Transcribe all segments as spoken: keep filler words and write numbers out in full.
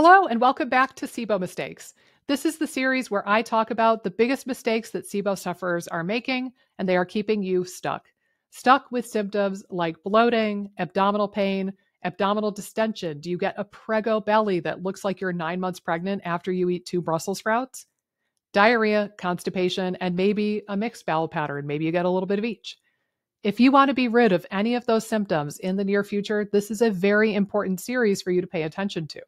Hello, and welcome back to SIBO Mistakes. This is the series where I talk about the biggest mistakes that SIBO sufferers are making, and they are keeping you stuck. Stuck with symptoms like bloating, abdominal pain, abdominal distension. Do you get a prego belly that looks like you're nine months pregnant after you eat two Brussels sprouts? Diarrhea, constipation, and maybe a mixed bowel pattern. Maybe you get a little bit of each. If you want to be rid of any of those symptoms in the near future, this is a very important series for you to pay attention to.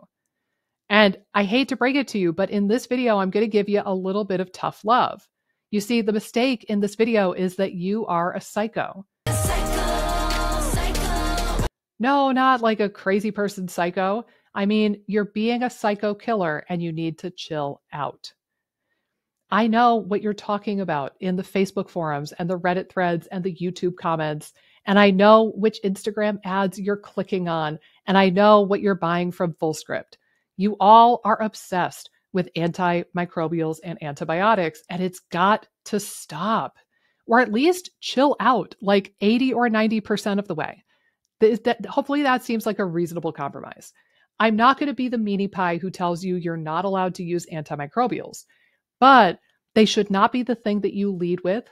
And I hate to break it to you, but in this video, I'm going to give you a little bit of tough love. You see, the mistake in this video is that you are a psycho. Psycho, psycho. No, not like a crazy person psycho. I mean, you're being a psycho killer and you need to chill out. I know what you're talking about in the Facebook forums and the Reddit threads and the YouTube comments. And I know which Instagram ads you're clicking on. And I know what you're buying from Fullscript. You all are obsessed with antimicrobials and antibiotics, and it's got to stop, or at least chill out like eighty or ninety percent of the way. That, hopefully that seems like a reasonable compromise. I'm not going to be the meanie pie who tells you you're not allowed to use antimicrobials. But they should not be the thing that you lead with,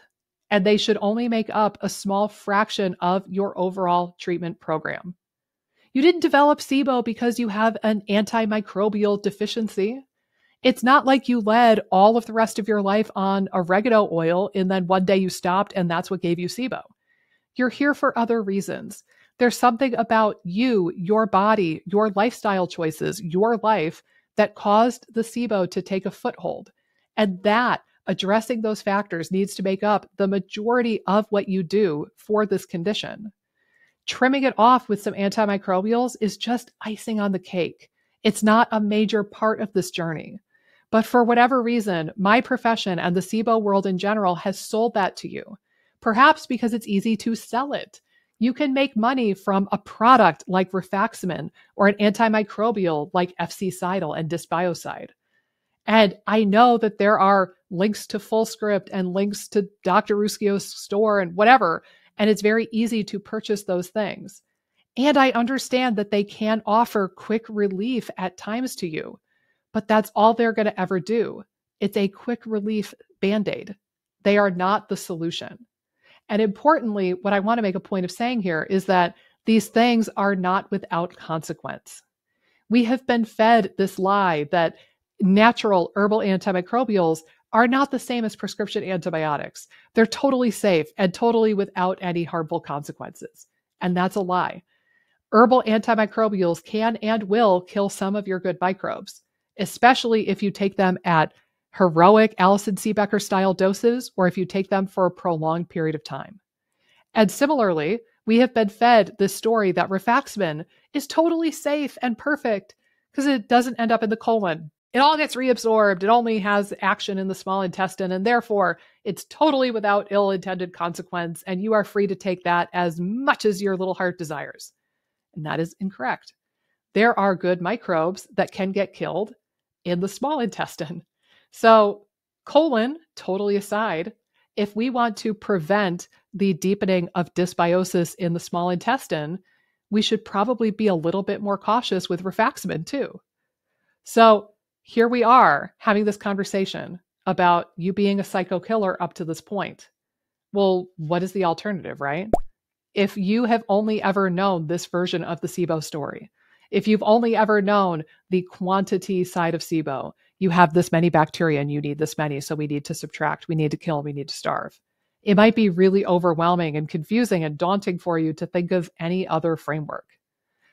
and they should only make up a small fraction of your overall treatment program. You didn't develop SIBO because you have an antimicrobial deficiency. It's not like you led all of the rest of your life on oregano oil and then one day you stopped and that's what gave you SIBO. You're here for other reasons. There's something about you, your body, your lifestyle choices, your life that caused the SIBO to take a foothold. And that addressing those factors needs to make up the majority of what you do for this condition. Trimming it off with some antimicrobials is just icing on the cake. It's not a major part of this journey. But for whatever reason, my profession and the SIBO world in general has sold that to you, perhaps because it's easy to sell it. You can make money from a product like Rifaximin or an antimicrobial like F C Cidal and Dysbiocide. And I know that there are links to Fullscript and links to Doctor Ruschio's store and whatever, and it's very easy to purchase those things. And I understand that they can offer quick relief at times to you, but that's all they're going to ever do. It's a quick relief Band-Aid. They are not the solution. And importantly, what I want to make a point of saying here is that these things are not without consequence. We have been fed this lie that natural herbal antimicrobials are not the same as prescription antibiotics. They're totally safe and totally without any harmful consequences. And that's a lie. Herbal antimicrobials can and will kill some of your good microbes, especially if you take them at heroic Allison Siebecker style doses, or if you take them for a prolonged period of time. And similarly, we have been fed this story that Rifaximin is totally safe and perfect because it doesn't end up in the colon. It all gets reabsorbed. It only has action in the small intestine, and therefore it's totally without ill-intended consequence, and you are free to take that as much as your little heart desires. And that is incorrect. There are good microbes that can get killed in the small intestine. So, colon, totally aside, if we want to prevent the deepening of dysbiosis in the small intestine, we should probably be a little bit more cautious with Rifaximin too. So, here we are having this conversation about you being a psycho killer up to this point. Well, what is the alternative, right? If you have only ever known this version of the SIBO story, if you've only ever known the quantity side of SIBO, you have this many bacteria and you need this many, so we need to subtract, we need to kill, we need to starve. It might be really overwhelming and confusing and daunting for you to think of any other framework.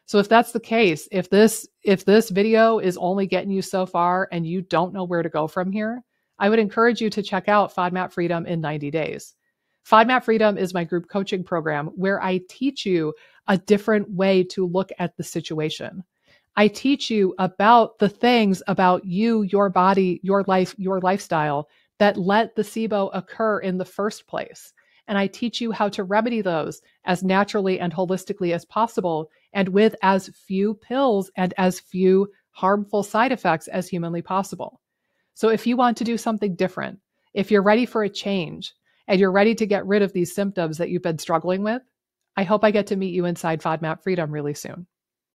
So if that's the case, if this if this video is only getting you so far and you don't know where to go from here, I would encourage you to check out FODMAP Freedom in ninety days. FODMAP Freedom is my group coaching program where I teach you a different way to look at the situation. I teach you about the things about you, your body, your life, your lifestyle that let the SIBO occur in the first place. And I teach you how to remedy those as naturally and holistically as possible and with as few pills and as few harmful side effects as humanly possible. So if you want to do something different, if you're ready for a change and you're ready to get rid of these symptoms that you've been struggling with, I hope I get to meet you inside FODMAP Freedom really soon.